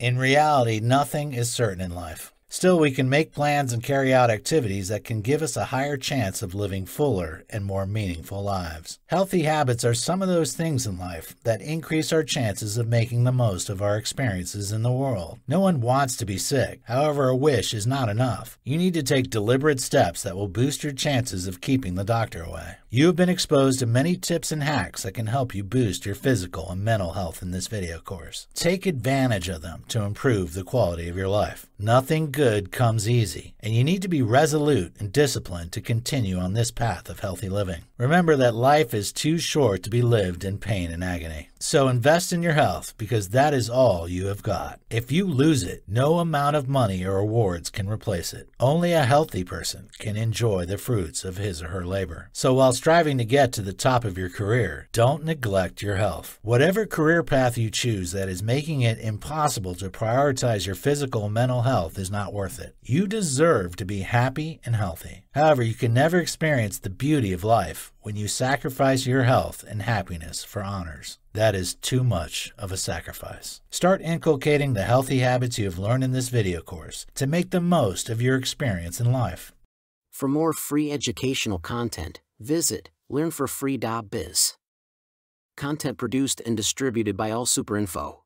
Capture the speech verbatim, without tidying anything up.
In reality, nothing is certain in life. Still, we can make plans and carry out activities that can give us a higher chance of living fuller and more meaningful lives. Healthy habits are some of those things in life that increase our chances of making the most of our experiences in the world. No one wants to be sick. However, a wish is not enough. You need to take deliberate steps that will boost your chances of keeping the doctor away. You have been exposed to many tips and hacks that can help you boost your physical and mental health in this video course. Take advantage of them to improve the quality of your life. Nothing good Good comes easy, and you need to be resolute and disciplined to continue on this path of healthy living. Remember that life is too short to be lived in pain and agony. So invest in your health, because that is all you have got. If you lose it, no amount of money or awards can replace it. Only a healthy person can enjoy the fruits of his or her labor. So while striving to get to the top of your career, don't neglect your health. Whatever career path you choose that is making it impossible to prioritize your physical and mental health is not worth it. You deserve to be happy and healthy. However, you can never experience the beauty of life when you sacrifice your health and happiness for honors. That is too much of a sacrifice. Start inculcating the healthy habits you have learned in this video course to make the most of your experience in life. For more free educational content, visit learn for free dot biz. Content produced and distributed by All Super Info.